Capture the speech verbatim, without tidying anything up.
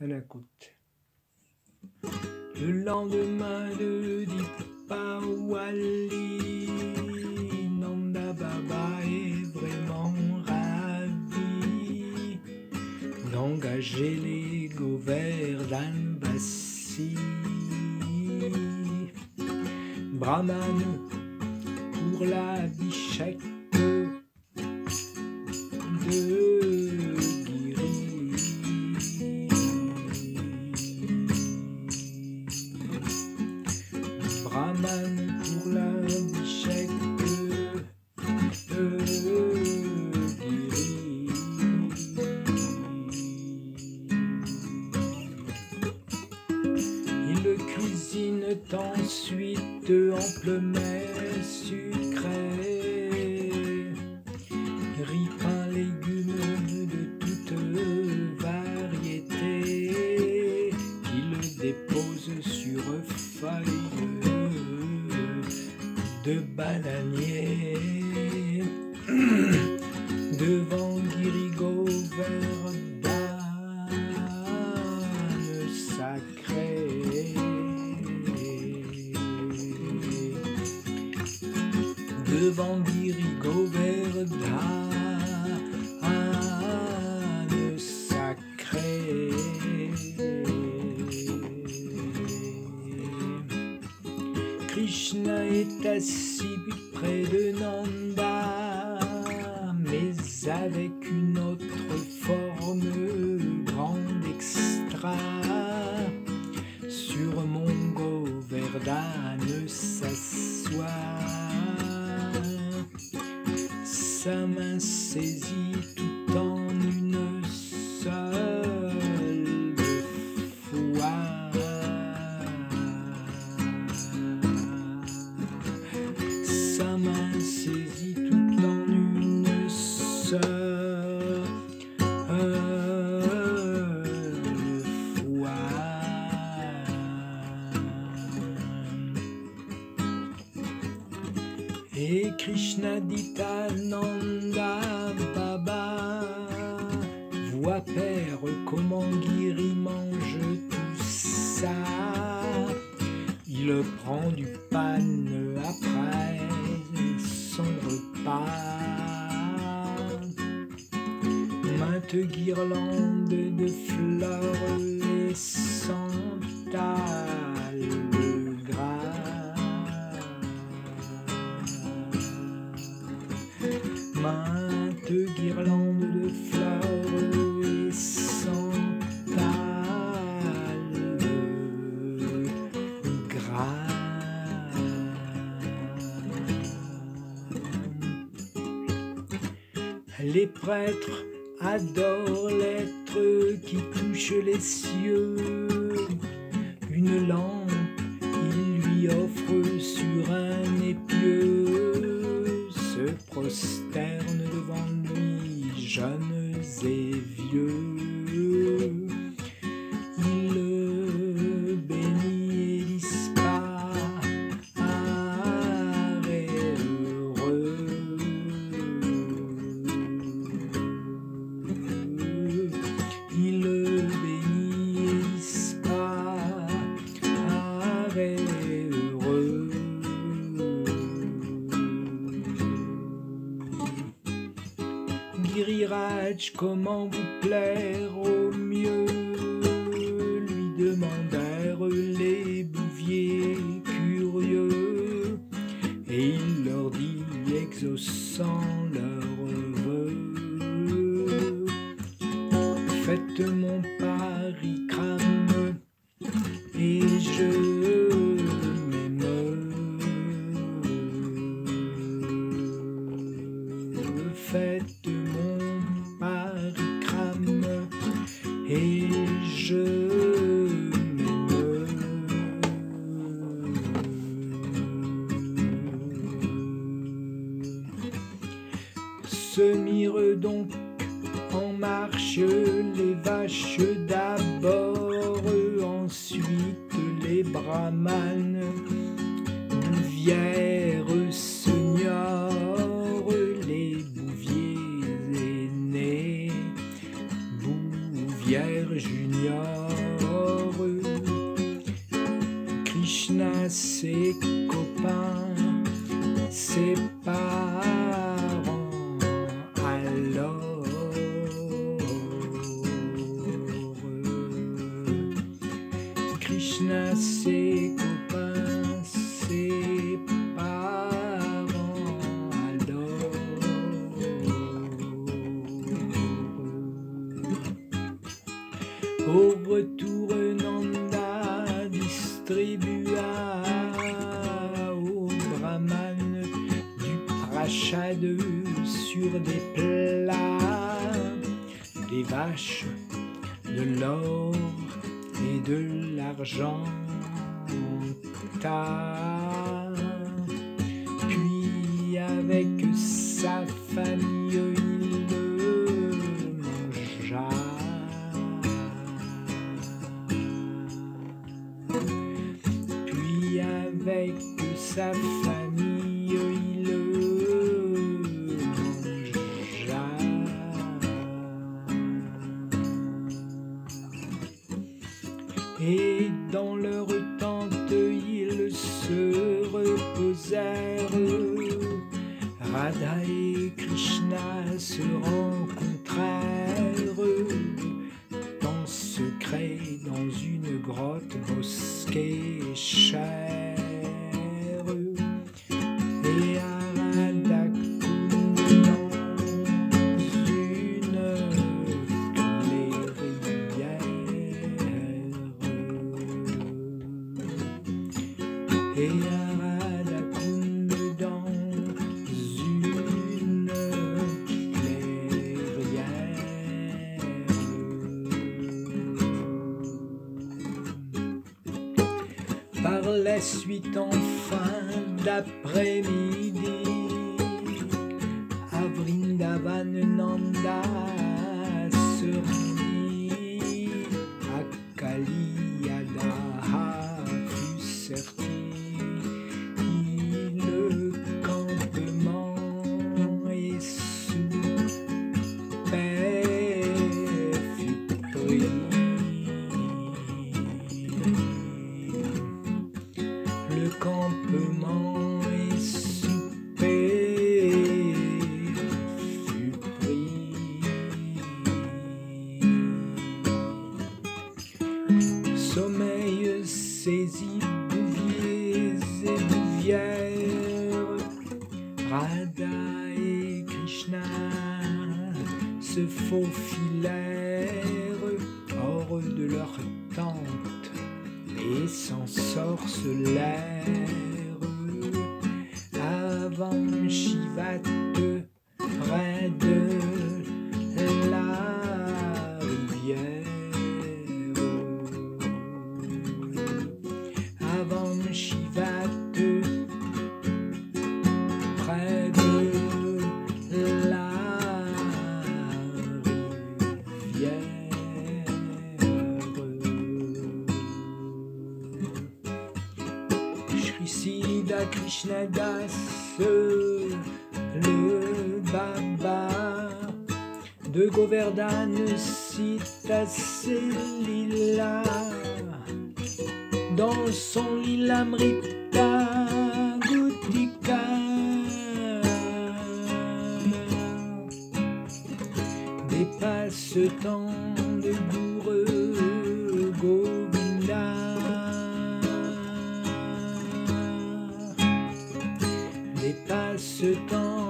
à la côte. Le lendemain de Dipawali, Nanda Baba est vraiment ravi d'engager les Govardhan bassis. Brahman pour l'abhishek de Giri. Brahman pour l'abhishek de Giri. Il le cuisine ensuite en plein sucré, riz, pain, légumes de toutes variétés, qu'il dépose sur feuilles de bananier devant Giri Govardhan sacré. Devant Giri Govardhan sacré, Krishna est assis près de Nanda, mais avec une autre forme grande extra sur mon Govardhan s'assoit. Sa main saisie tout en une seule fois. Sa main saisie tout en une seule fois. Et Krishna dit à Nanda Baba, vois père comment Giri mange tout ça. Il prend du pain après son repas. Mainte guirlande de fleurs et sandales gras. Mainte guirlande de fleurs et sandales gras. Les prêtres adorent l'être qui touche les cieux. Une lampe, ils lui offrent sur un épieu. Se prosterne devant lui, jeunes et vieux. Il le bénit et disparaît heureux. Il le bénit et disparaît heureux. Giriraj, comment vous plaire au mieux, lui demandèrent les bouviers curieux, et il leur dit, exauçant leurs vœux, faites mon parikrame et je m'émeus. Faites et je m'émeus. Se mirent donc en marche les vaches d'abord, ensuite les brahmanes bouvières seniors, les bouviers aînés, bouvières Hier j'ignore Krishna, ses copains, ses parents, alors Krishna, ses copains, ses parents, alors au retour Nanda distribua aux brahmanes du prashad sur des plats, des vaches, de l'or et de l'argent, puis avec sa famille il mangea. Puis avec sa famille il mangea. Et dans leur tente, ils se reposèrent. Radha et Krishna se rencontrèrent en secret dans une grotte mosquée chère. Et à Radhakund, dans une clairière. Et à par la suite, en fin d'après-midi, à Vrindavan, Nanda se rendit, à Kaliyadaha fut serti, le campement et sous paix fut pris. Le campement et souper fut pris. Sommeil saisit bouviers et bouvières, Radha et Krishna se faufilèrent hors de leur tente et s'ensorcelèrent avant Chivate, près de la rivière. Avant Chivate, près de la rivière. Krishnadas, le Baba de Govardhan, cita ses lila dans son Lilamrita Gutika. Des passe-temps de bourreux Govinda, des passe-temps.